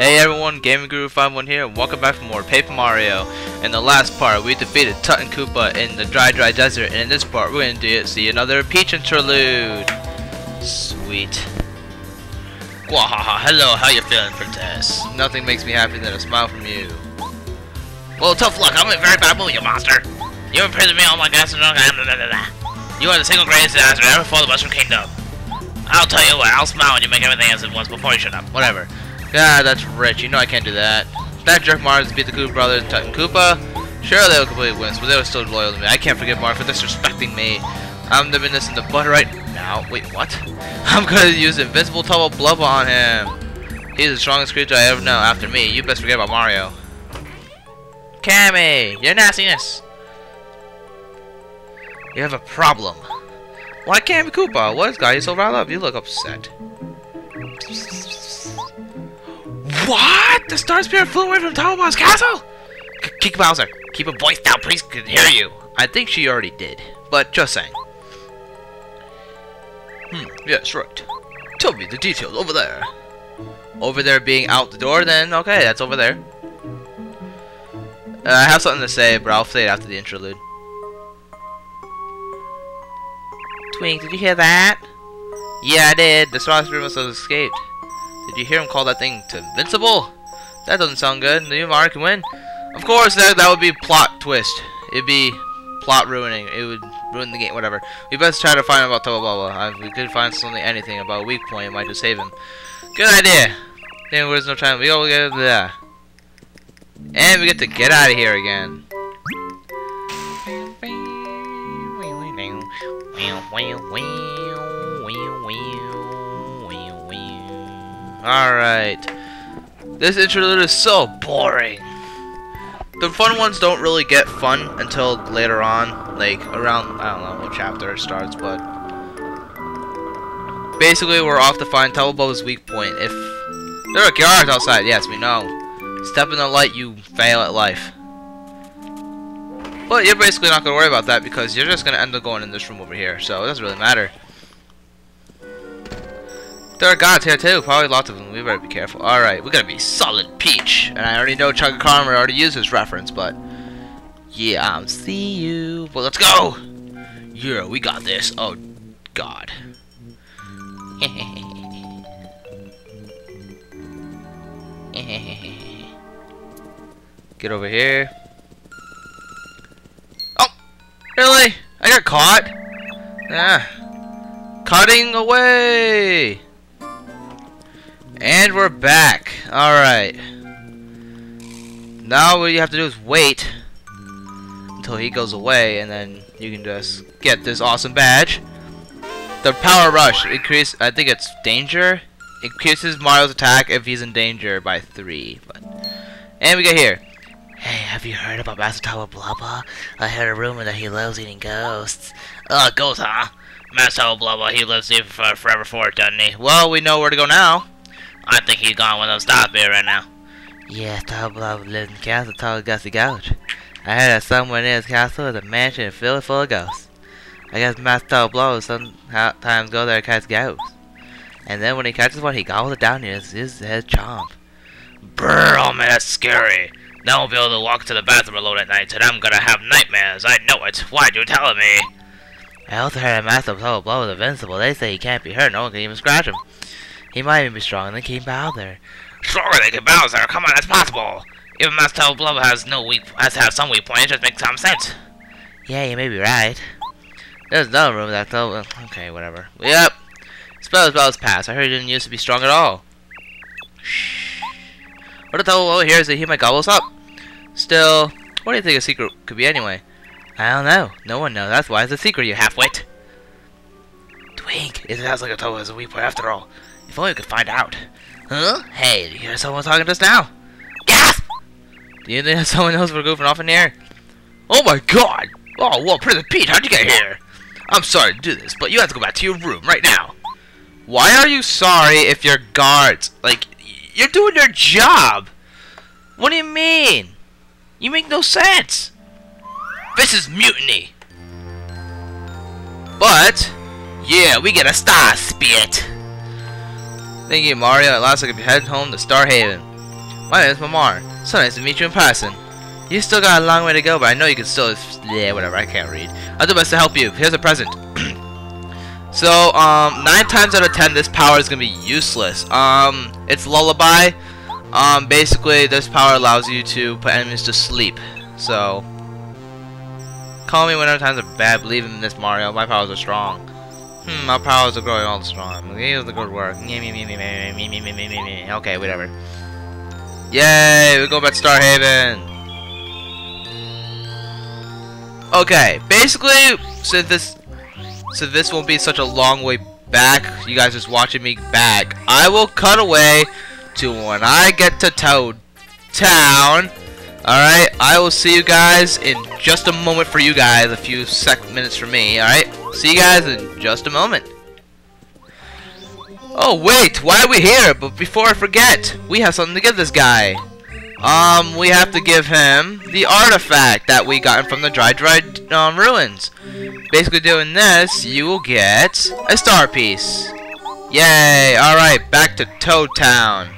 Hey everyone, GamingGuru51 here, and welcome back for more Paper Mario. In the last part, we defeated Tutankoopa in the Dry Dry Desert, and in this part, we're gonna see another Peach Interlude. Sweet. Wahaha, hello, how you feeling, Princess? Nothing makes me happy than a smile from you. Well, tough luck, I'm in a very bad mood, you monster. You imprisoned me on my gas and you are the single greatest disaster ever for the Mushroom Kingdom. I'll tell you what, I'll smile when you make everything else at once before you shut up. Whatever. God, that's rich. You know I can't do that. That jerk Mars beat the Koopa brothers and Tutankoopa. Sure, they were complete wins, but they were still loyal to me. I can't forgive Mars for disrespecting me. I'm the menace in the butt right now. Wait, what? I'm gonna use Invincible Tubba Blubba on him. He's the strongest creature I ever know after me. You best forget about Mario. Kammy, your nastiness. You have a problem. Why Kammy Koopa? What has got you so riled up? You look upset. What? The Star Spirit flew away from Toma's castle? Kick Bowser. Keep a voice down, please can hear you. I think she already did, but just saying. Yes, right. Tell me the details over there. Over there being out the door, then? Okay, that's over there. I have something to say, but I'll say it after the interlude. Twink, did you hear that? Yeah, I did. The Star Spirit must have escaped. Did you hear him call that thing to invincible? That doesn't sound good. New Mario can win. Of course, that would be plot twist. It'd be plot ruining. It would ruin the game. Whatever. We best try to find out about Tubba Blubba. If we could find something, anything about a weak point, it might just save him. Good idea. Then there's no time. We all get there, and we get to get out of here again. Alright, this interlude is so boring. The fun ones don't really get fun until later on, like around, I don't know what chapter it starts, but basically we're off to find Tubba Blubba's weak point. If there are guards outside, yes we know. Step in the light, you fail at life. But you're basically not going to worry about that because you're just going to end up going in this room over here, so it doesn't really matter. There are gods here too, probably lots of them. We better be careful. Alright, we're gonna be solid Peach. And I already know Chunk of Karma already used his reference, but yeah, I'll see you. But let's go! Yeah, we got this. Oh, God. Get over here. Oh! Really? I got caught? Ah. Cutting away! And we're back. Alright. Now what you have to do is wait until he goes away, and then you can just get this awesome badge. The power rush increase, I think it's danger. Increases Mario's attack if he's in danger by 3. But and we get here. Hey, have you heard about Master Tubba Blubba? I heard a rumor that he loves eating ghosts. Ghosts, huh? Master Tubba Blubba, he lives here forever for it, doesn't he? Well, we know where to go now. I think he's gone with those stars here right now. Yeah, Tubba Blubba lives in the castle, tall gusty gouge. I heard that somewhere near his castle is a mansion filled full of ghosts. I guess Master Tubba Blubba sometimes go there and catch ghosts. And then when he catches one, he gobbles it down near his head chomp. Brrr, oh man, that's scary. Now I won't be able to walk to the bathroom alone at night, and I'm gonna have nightmares, I know it. Why'd you tell me? I also heard that Master Tubba Blubba is invincible. They say he can't be hurt, no one can even scratch him. He might even be stronger than King Bowser. Stronger than King Bowser? Come on, that's possible. Even Master Tubba Blubba has some weak points. It just makes some sense. Yeah, you may be right. There's another room that though. Okay, whatever. Yep. Spells pass. I heard he didn't used to be strong at all. Shh. What the Tubba Blubba here is that he might gobble us up. Still, what do you think a secret could be anyway? I don't know. No one knows. That's why it's a secret. You half-wit. Twink. It sounds like a Tubba is a weak point after all. If only we could find out. Huh? Hey, did you hear someone talking to us now? Yes! Do you think someone else were goofing off in the air? Oh my god! Oh, well, Princess Peach, how'd you get here? I'm sorry to do this, but you have to go back to your room right now. Why are you sorry if you're guards? Like, you're doing your job! What do you mean? You make no sense! This is mutiny! But, yeah, we get a star spirit! Thank you, Mario. At last I can head home to Star Haven. My name is Mamar. So nice to meet you in person. You still got a long way to go, but I know you can still... Yeah, whatever, I can't read. I'll do my best to help you. Here's a present. So, 9 times out of 10, this power is going to be useless. It's Lullaby. Basically, this power allows you to put enemies to sleep. So, call me whenever times are bad. Believe in this, Mario. My powers are strong. My powers are growing all the strong. Here's the good work. Okay, whatever. Yay, we're going back to Star Haven. Okay, basically, so this won't be such a long way back. You guys just watching me back. I will cut away to when I get to Toad Town. Alright, I will see you guys in just a moment for you guys. A few minutes for me, alright? See you guys in just a moment. Oh, wait, why are we here? But before I forget, we have something to give this guy. We have to give him the artifact that we got from the Dry Dry Ruins. Basically doing this, you will get a star piece. Yay, alright, back to Toad Town.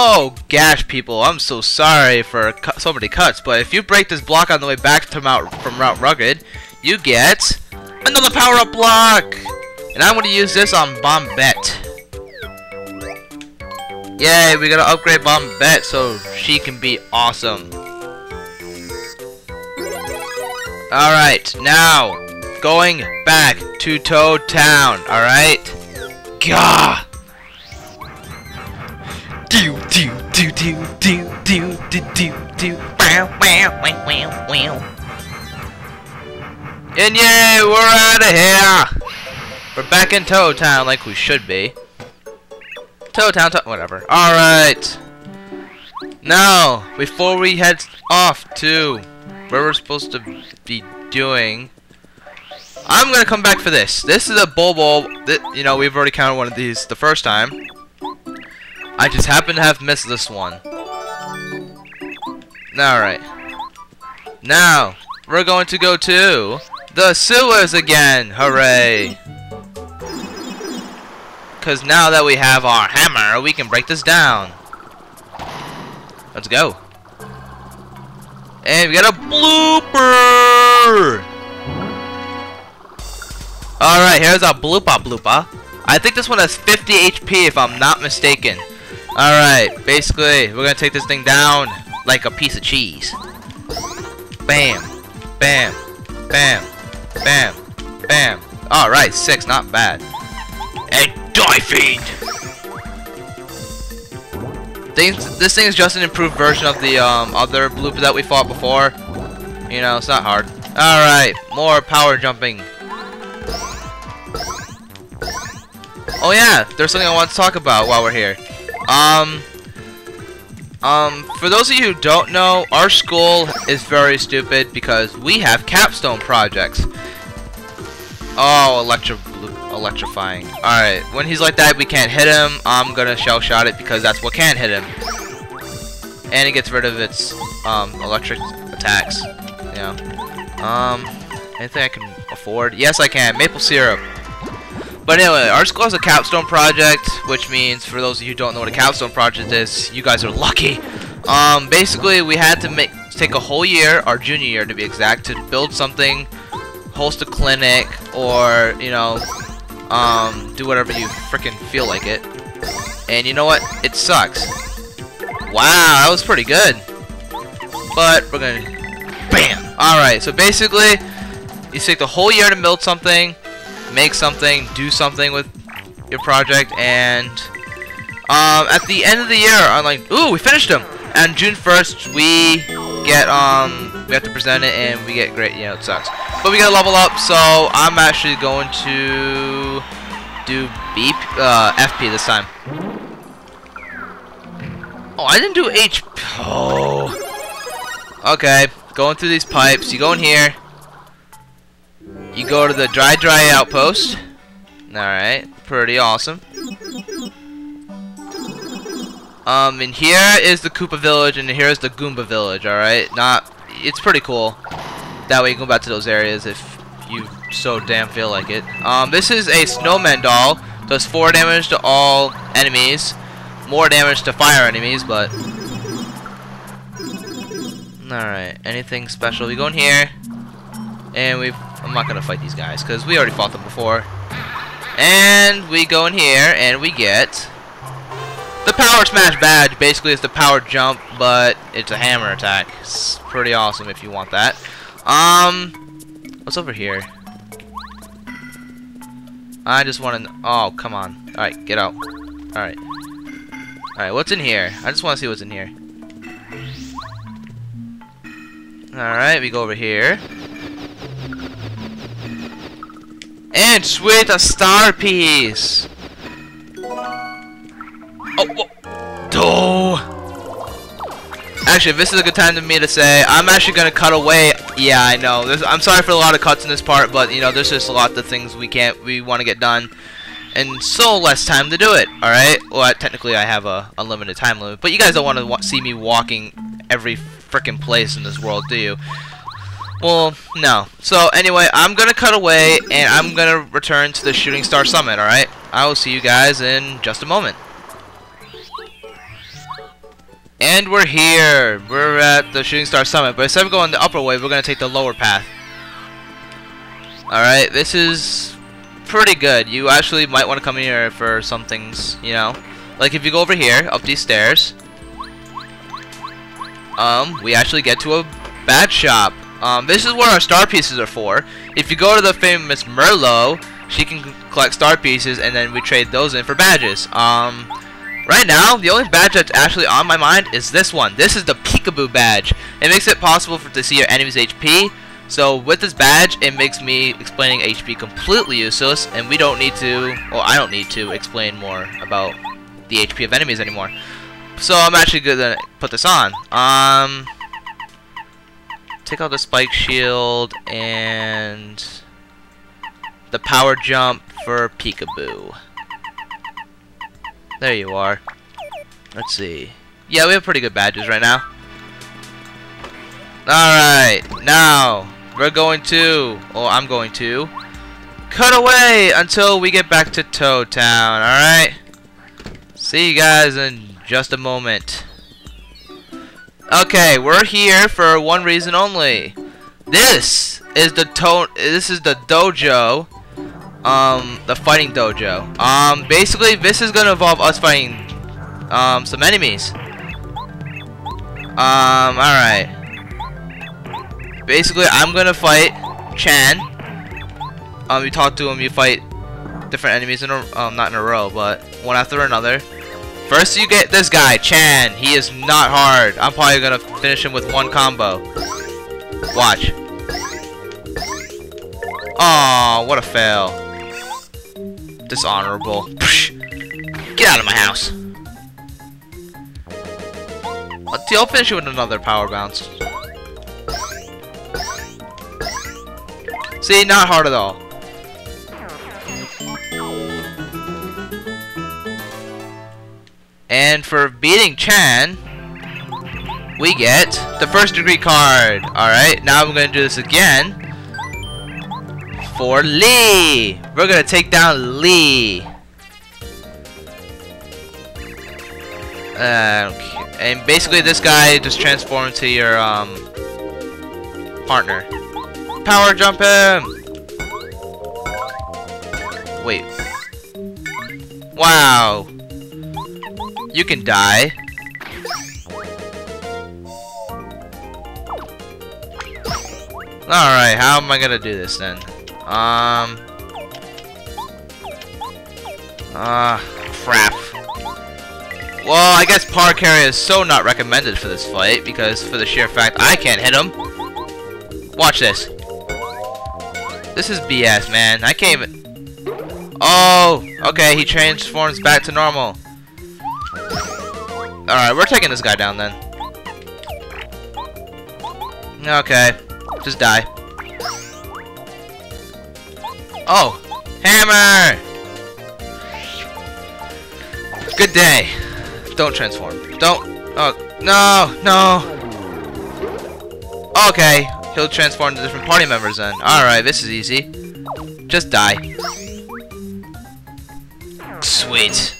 Oh gosh, people, I'm so sorry for so many cuts, but if you break this block on the way back to Mount Rugged, you get another power-up block! And I'm going to use this on Bombette. Yay, we're going to upgrade Bombette so she can be awesome. Alright, now, going back to Toad Town, alright? Gah! Do do do do do do do do do. Wow wow wow wow wow. And yay, we're out of here. We're back in Toad Town like we should be. Toad Town, whatever. All right. Now, before we head off to where we're supposed to be doing, I'm gonna come back for this. This is a Bulbulb that, you know, we've already counted one of these the first time. I just happen to have missed this one. Alright. Now, we're going to go to the sewers again. Hooray. Because now that we have our hammer, we can break this down. Let's go. And we got a blooper. Alright, here's our blooper blooper. I think this one has 50 HP if I'm not mistaken. Alright, basically, we're gonna take this thing down like a piece of cheese. Bam, bam, bam, bam, bam. Alright, 6, not bad. And die fiend! This thing is just an improved version of the other blooper that we fought before. You know, it's not hard. Alright, more power jumping. Oh yeah, there's something I want to talk about while we're here. For those of you who don't know, our school is very stupid because we have capstone projects. Oh, electrifying. Alright, when he's like that, we can't hit him. I'm gonna shell shot it because that's what can hit him. And it gets rid of its, electric attacks. Yeah. Anything I can afford? Yes, I can. Maple syrup. But anyway, our school has a capstone project, which means, for those of you who don't know what a capstone project is, you guys are lucky. Basically, we had to take a whole year, our junior year to be exact, to build something, host a clinic, or, you know, do whatever you freaking feel like it. And you know what? It sucks. Wow, that was pretty good. But we're gonna... Bam! Alright, so basically, you take the whole year to build something, make something, do something with your project, and at the end of the year, I'm like, ooh, we finished them. And June 1st, we get we have to present it, and we get great. You know, it sucks, but we gotta level up. So I'm actually going to do FP this time. Oh, I didn't do HP. Oh, okay. Going through these pipes. You go in here. You go to the Dry Dry Outpost. Alright, pretty awesome. And here is the Koopa Village, and here is the Goomba Village, alright? It's pretty cool. That way you can go back to those areas if you so damn feel like it. This is a Snowman Doll. Does 4 damage to all enemies. more damage to fire enemies, but... Alright, anything special? We go in here, and we... I'm not gonna fight these guys, because we already fought them before. And we go in here, and we get... The Power Smash Badge. Basically, it's the power jump, but it's a hammer attack. It's pretty awesome if you want that. What's over here? I just want to... Oh, come on. Alright, get out. Alright. Alright, what's in here? I just want to see what's in here. Alright, we go over here. And sweet, a star piece! Oh, whoa. Oh! Actually, this is a good time for me to say, I'm actually going to cut away... Yeah, I know. I'm sorry for a lot of cuts in this part, but you know, there's just a lot of things we want to get done, and so less time to do it. All right. Well, technically, I have a unlimited time limit, but you guys don't want to see me walking every freaking place in this world, do you? Well, no. So anyway, I'm gonna cut away, and I'm gonna return to the Shooting Star Summit. All right. I will see you guys in just a moment. And we're here. We're at the Shooting Star Summit, but instead of going the upper way, we're going to take the lower path. Alright, this is pretty good. You actually might want to come here for some things, you know. Like if you go over here, up these stairs, we actually get to a badge shop. This is where our star pieces are for. If you go to the famous Merlow, she can collect star pieces, and then we trade those in for badges. Right now, the only badge that's actually on my mind is this one. This is the Peekaboo badge. It makes it possible to see your enemy's HP. So with this badge, it makes me explaining HP completely useless, and we don't need to, well, I don't need to explain more about the HP of enemies anymore. So I'm actually gonna put this on. Take out the spike shield and the power jump for Peekaboo. There you are. Let's see. Yeah, we have pretty good badges right now. Alright, now we're going to, or I'm going to, cut away until we get back to Toad Town, alright? See you guys in just a moment. Okay, we're here for one reason only. This is the dojo. The fighting dojo. Basically, this is gonna involve us fighting, some enemies. Alright. Basically, I'm gonna fight Chan. You talk to him, you fight different enemies in a, not in a row, but one after another. First, you get this guy, Chan. He is not hard. I'm probably gonna finish him with one combo. Watch. Aw, what a fail. Dishonorable. Psh. Get out of my house. I'll finish you with another power bounce. See, not hard at all. And for beating Chan, we get the first degree card. Alright, now I'm going to do this again. For Lee, we're gonna take down Lee. Okay. And basically, this guy just transforms to your partner. Power jump him. Wait. Wow. You can die. All right. How am I gonna do this then? Crap. Well, I guess Parakarry is so not recommended for this fight, because for the sheer fact I can't hit him. Watch this. This is BS, man. I can't even... Oh, okay, he transforms back to normal. Alright, we're taking this guy down then. Okay, just die. Oh, hammer! Good day. Don't transform. Don't. Oh, no, no. Okay, he'll transform to different party members then. Alright, this is easy. Just die. Sweet.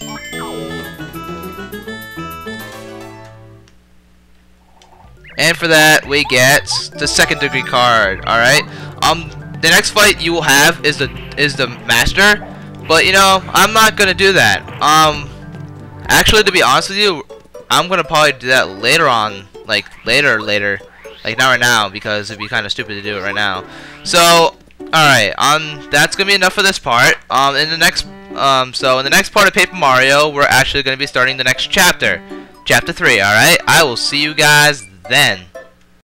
And for that, we get the second degree card. All right. The next fight you will have is the master, but you know I'm not gonna do that. Actually, to be honest with you, I'm gonna probably do that later on, like later, like not right now, because it'd be kind of stupid to do it right now. So, all right. That's gonna be enough for this part. So in the next part of Paper Mario, we're actually gonna be starting the next chapter, chapter 3. All right. I will see you guys then.